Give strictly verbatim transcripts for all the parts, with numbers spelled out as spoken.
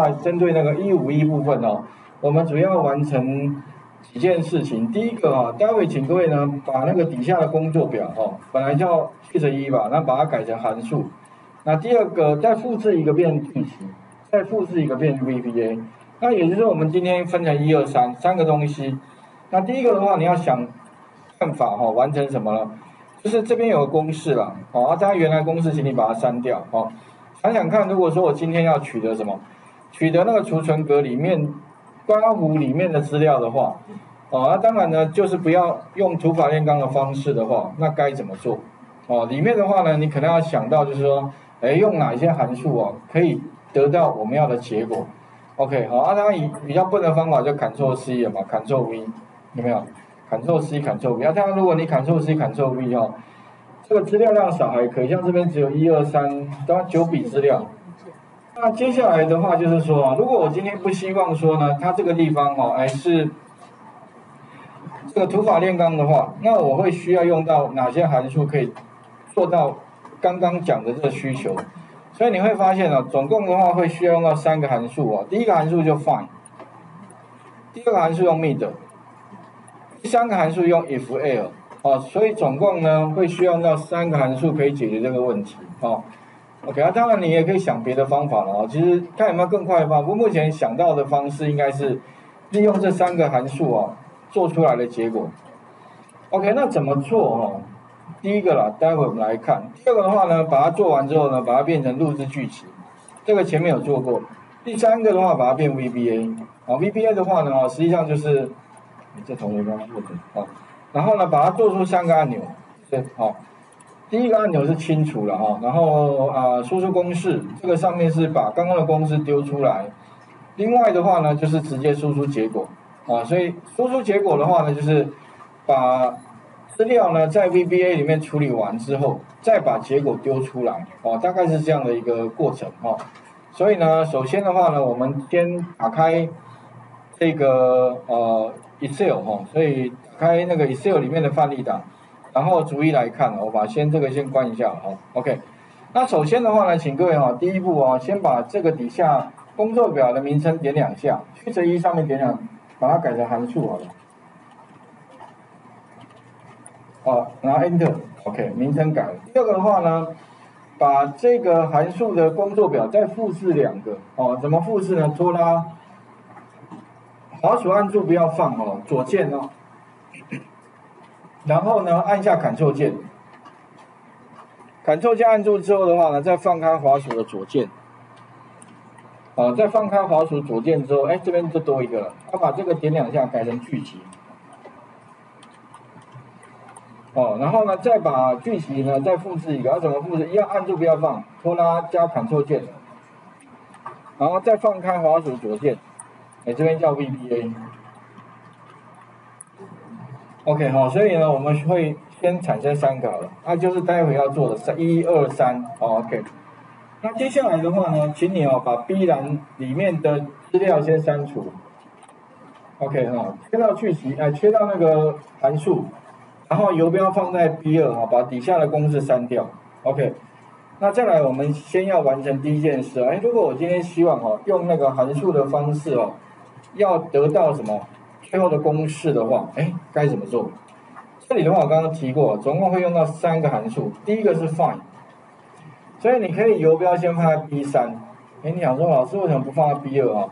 话，针对那个一五一部分哦，我们主要完成几件事情。第一个啊、哦，待会请各位呢把那个底下的工作表哦，本来叫去乘一吧，那把它改成函数。那第二个再复制一个变矩形，再复制一个变 V B A。那也就是我们今天分成一二三三个东西。那第一个的话，你要想办法哈、哦，完成什么呢？就是这边有个公式啦，好、哦，啊，它原来公式，请你把它删掉哦。想想看，如果说我今天要取得什么，取得那个储存格里面刮胡里面的资料的话，哦，那、啊、当然呢，就是不要用土法炼钢的方式的话，那该怎么做？哦，里面的话呢，你可能要想到就是说，哎，用哪一些函数哦，可以得到我们要的结果。OK， 好、哦，啊，当然以比较笨的方法就 Control C 了嘛 ，Control V， 有没有 ？Control C，Control V， 啊，当然如果你 Control C，Control V 哦。这个资料量少还可以，像这边只有一二三，当然九笔资料。那接下来的话就是说，如果我今天不希望说呢，它这个地方哦，哎是这个土法炼钢的话，那我会需要用到哪些函数可以做到刚刚讲的这个需求？所以你会发现哦，总共的话会需要用到三个函数哦。第一个函数就 find， 第二个函数用 M I D， 第三个函数用 I F E R R O R。哦，所以总共呢会需要到三个函数可以解决这个问题哦。OK， 啊，当然你也可以想别的方法了哦。其实看有没有更快的方法，我目前想到的方式应该是利用这三个函数哦做出来的结果。OK， 那怎么做哦？第一个啦，待会我们来看。第二个的话呢，把它做完之后呢，把它变成录制句型，这个前面有做过。第三个的话，把它变 V B A。啊 ，V B A 的话呢，哦，实际上就是你这同学刚刚做的哦。然后呢，把它做出三个按钮，对，好、哦，第一个按钮是清除了哈、哦，然后啊、呃，输出公式，这个上面是把刚刚的公式丢出来，另外的话呢，就是直接输出结果，啊、哦，所以输出结果的话呢，就是把资料呢在 V B A 里面处理完之后，再把结果丢出来，哦，大概是这样的一个过程哈、哦，所以呢，首先的话呢，我们先打开这个呃 Excel 哈、哦，所以。开那个 Excel 里面的范例档，然后逐一来看。我把先这个先关一下哦。OK， 那首先的话呢，请各位哈、哦，第一步啊、哦，先把这个底下工作表的名称点两下，去除一上面点两，把它改成函数好了。哦，然后 Enter。OK， 名称改了。第二个的话呢，把这个函数的工作表再复制两个哦。怎么复制呢？拖拉，滑鼠按住不要放哦，左键哦。然后呢，按下 Ctrl 键 ，Ctrl 键按住之后的话呢，再放开滑鼠的左键，哦，再放开滑鼠左键之后，哎，这边就多一个了。他把这个点两下改成句型，哦，然后呢，再把句型呢再复制一个，要怎么复制？一样按住不要放，拖拉加 Ctrl 键，然后再放开滑鼠左键，哎，这边叫 V B A。OK 好，所以呢，我们会先产生三个好了，那、啊、就是待会要做的三一二三 ，OK。那接下来的话呢，请你哦把 B 栏里面的资料先删除 ，OK 哈，切到去除，哎，切到那个函数，然后游标放在 B 二 哈，把底下的公式删掉 ，OK。那再来，我们先要完成第一件事，哎，如果我今天希望哦用那个函数的方式哦，要得到什么？最后的公式的话，哎，该怎么做？这里的话，我刚刚提过，总共会用到三个函数。第一个是 find， 所以你可以游标先放在 B 三。哎，你想说老师为什么不放在 B 二 啊？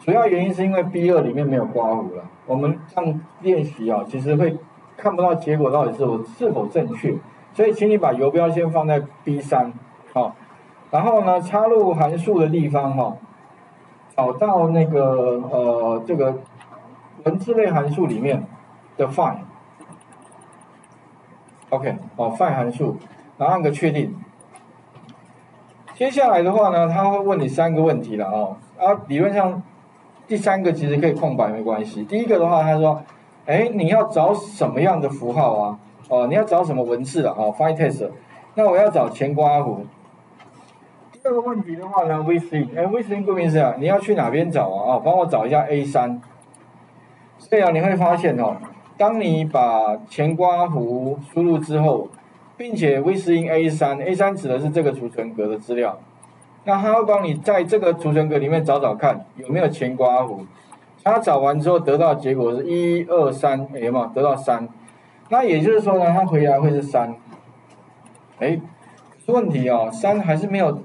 主要原因是因为 B 二 里面没有刮胡了。我们这样练习啊，其实会看不到结果到底是否是否正确。所以，请你把游标先放在 B 三，好，然后呢，插入函数的地方哈、啊，找到那个呃这个。文字类函数里面的 find，OK， 哦 find 函数，然后按个确定。接下来的话呢，他会问你三个问题了哦。啊，理论上第三个其实可以空白没关系。第一个的话，他说，哎，你要找什么样的符号啊？哦，你要找什么文字啊？哦 ，find text。那我要找前刮弧。第二个问题的话呢 ，v 三， 哎 ，v 三 顾名思义啊，你要去哪边找啊？哦，帮我找一下 A 三。对啊，你会发现哦，当你把前刮弧输入之后，并且 V 四 A 三，A 三指的是这个储存格的资料，那他会帮你在这个储存格里面找找看有没有前刮阿弧。他找完之后得到的结果是一二三，有没有得到三？那也就是说呢，他回答会是三。哎，问题哦，三还是没有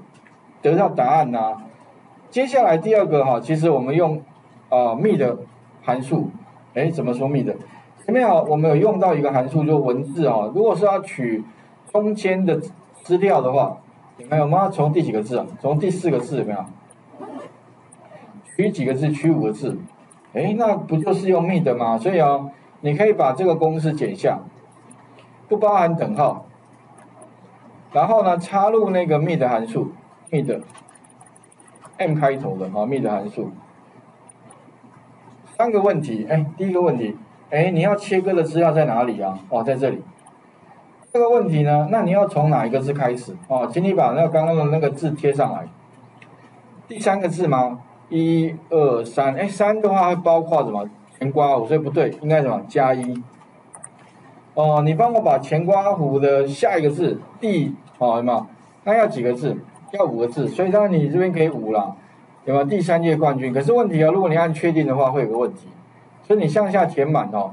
得到答案呐、啊。接下来第二个哈、哦，其实我们用啊、呃、M I D 函数，哎，怎么说 M I D？ 前面啊、哦、我们有用到一个函数，就文字啊、哦。如果是要取中间的资料的话，有没有？我们要从第几个字啊？从第四个字有没有？取几个字？取五个字。哎，那不就是用 M I D 吗？所以啊、哦，你可以把这个公式剪下，不包含等号，然后呢，插入那个 M I D 函数 ，M I D M 开头的啊、哦、，M I D 函数。三个问题，哎，第一个问题，哎，你要切割的资料在哪里啊？哦，在这里。这个问题呢，那你要从哪一个字开始？哦，请你把那刚刚的那个字贴上来。第三个字吗？一二三，哎，三的话会包括什么？前刮弧，所以不对，应该什么？加一。哦，你帮我把前刮弧的下一个字第哦，有没有？那要几个字？要五个字，所以当然你这边可以五啦，有没有？第三页冠军，可是问题啊，如果你按确定的话，会有个问题，所以你向下填满哦。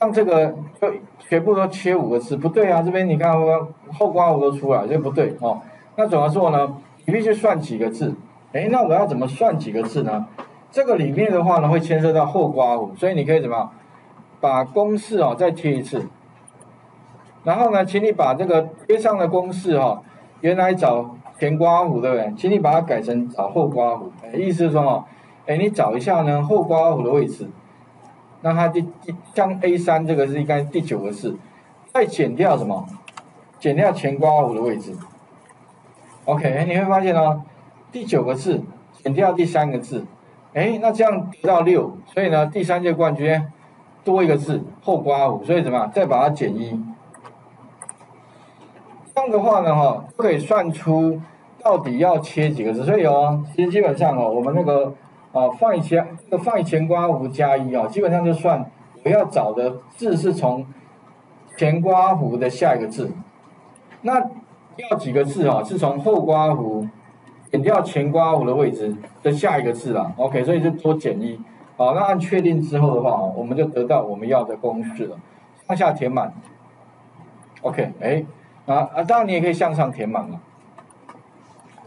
像这个就全部都切五个字，不对啊，这边你看后刮弧都出来，所以不对哦。那怎么做呢？你必须算几个字。哎，那我要怎么算几个字呢？这个里面的话呢，会牵涉到后刮弧，所以你可以怎么样？把公式哦再贴一次，然后呢，请你把这个贴上的公式哦，原来找前刮弧对不对？请你把它改成找后刮弧，意思是说哦，哎，你找一下呢后刮弧的位置，那它第像 A 三 这个是应该第九个字，再减掉什么？减掉前刮弧的位置。OK， 你会发现哦。第九个字减掉第三个字，哎，那这样得到六，所以呢，第三届冠军多一个字后刮弧，所以怎么样？再把它减一，这样的话呢，哈，就可以算出到底要切几个字。所以哦，其实基本上哦，我们那个啊放一前这个放一前刮弧加一哦，基本上就算我要找的字是从前刮弧的下一个字，那要几个字哦，是从后刮弧。减掉前刮弧的位置的下一个字啦 ，OK， 所以就多减一。好，那按确定之后的话，我们就得到我们要的公式了。向下填满 ，OK， 哎，啊啊，当然你也可以向上填满了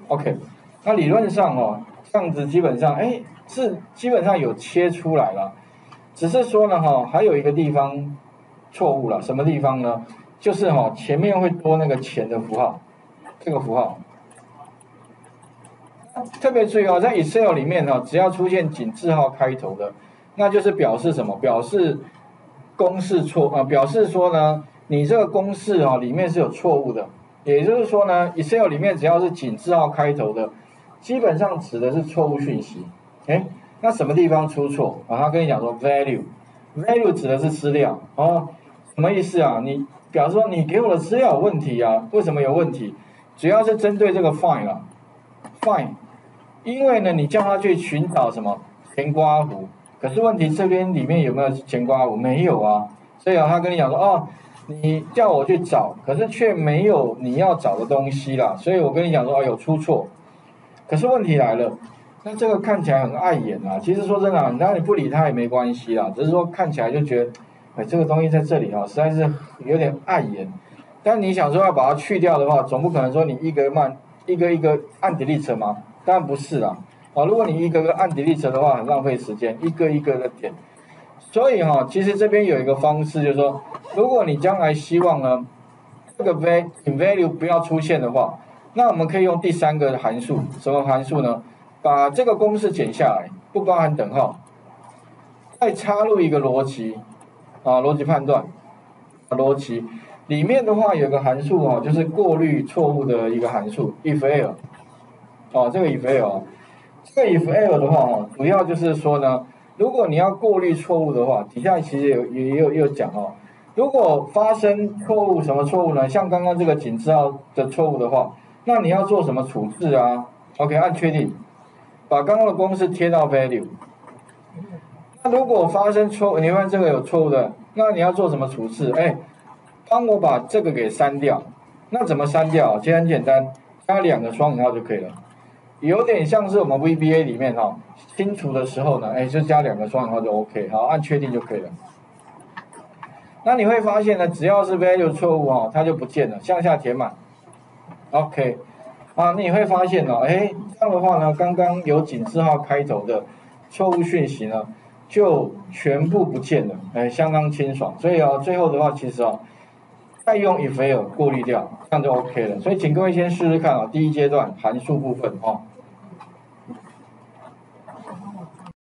，OK。那理论上哦，这样子基本上，哎，是基本上有切出来了，只是说呢，哈，还有一个地方错误了，什么地方呢？就是哈、哦，前面会多那个前的符号，这个符号。特别注意哦，在 Excel 里面哦，只要出现井字号开头的，那就是表示什么？表示公式错啊、呃，表示说呢，你这个公式哦里面是有错误的。也就是说呢 ，Excel 里面只要是井字号开头的，基本上指的是错误讯息。哎，那什么地方出错啊？他跟你讲说 value，value value 指的是资料哦，什么意思啊？你表示说你给我的资料有问题啊？为什么有问题？主要是针对这个 find 啊 ，find。因为呢，你叫他去寻找什么前刮弧，可是问题这边里面有没有前刮弧？没有啊，所以啊，他跟你讲说，哦，你叫我去找，可是却没有你要找的东西啦，所以我跟你讲说，哦，有出错。可是问题来了，那这个看起来很碍眼啊。其实说真的、啊，那你不理他也没关系啦，只是说看起来就觉得，哎，这个东西在这里啊，实在是有点碍眼。但你想说要把它去掉的话，总不可能说你一个慢一个一个按 delete 吗？当然不是啦，哦，如果你一个个按 delete 的话，很浪费时间，一个一个的点。所以哈、哦，其实这边有一个方式，就是说，如果你将来希望呢，这个 value 不要出现的话，那我们可以用第三个函数，什么函数呢？把这个公式剪下来，不包含等号，再插入一个逻辑，啊，逻辑判断，逻辑里面的话有个函数哦，就是过滤错误的一个函数 IFERROR。哦，这个 IFERROR， 这个 IFERROR 的话哦，主要就是说呢，如果你要过滤错误的话，底下其实有也有也有讲哦，如果发生错误什么错误呢？像刚刚这个井字号的错误的话，那你要做什么处置啊 ？OK， 按确定，把刚刚的公式贴到 value。那如果发生错误，你看这个有错误的，那你要做什么处置？哎，帮我把这个给删掉。那怎么删掉？其实很简单，加两个双引号就可以了。有点像是我们 V B A 里面哈，新除的时候呢，哎，就加两个双引号就 OK， 好，按确定就可以了。那你会发现呢，只要是 value 错误哦，它就不见了，向下填满 ，OK， 啊，你会发现哦，哎，这样的话呢，刚刚有井字号开头的错误讯息呢，就全部不见了，哎，相当清爽。所以哦，最后的话其实哦。 再用 IFERROR 过滤掉，这样就 OK 了。所以请各位先试试看啊、哦，第一阶段函数部分哦。